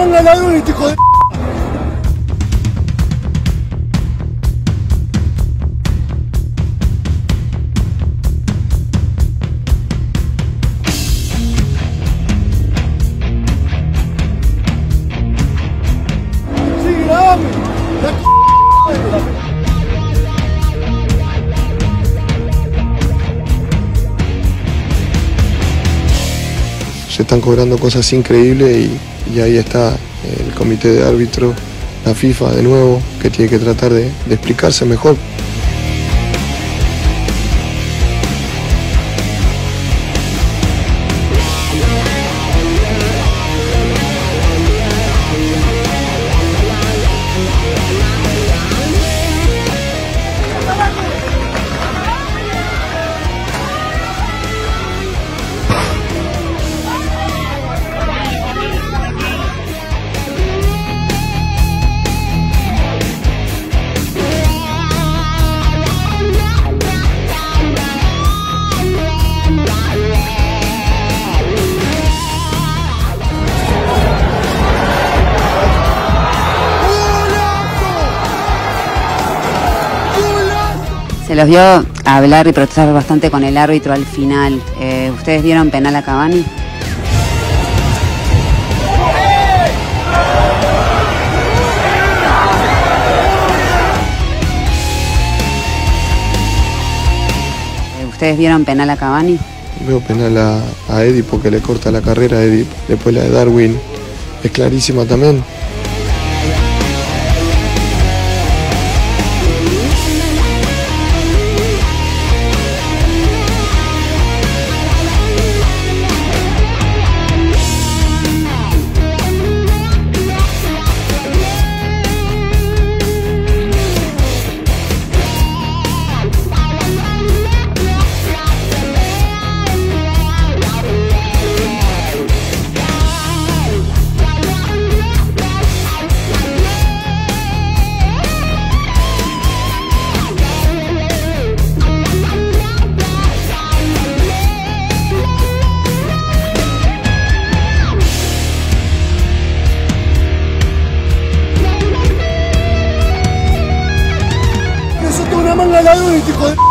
manga larga y te jodé. Sí, grabame. La c******. Se están cobrando cosas increíbles y ahí está el comité de árbitros, la FIFA de nuevo, que tiene que tratar de explicarse mejor. Se los vio hablar y protestar bastante con el árbitro al final. ¿Ustedes vieron penal a Cavani? ¿Ustedes vieron penal a Cavani? Veo penal a Eddy porque le corta la carrera a Eddy. Después la de Darwin es clarísima también. Manga larga y te jodé.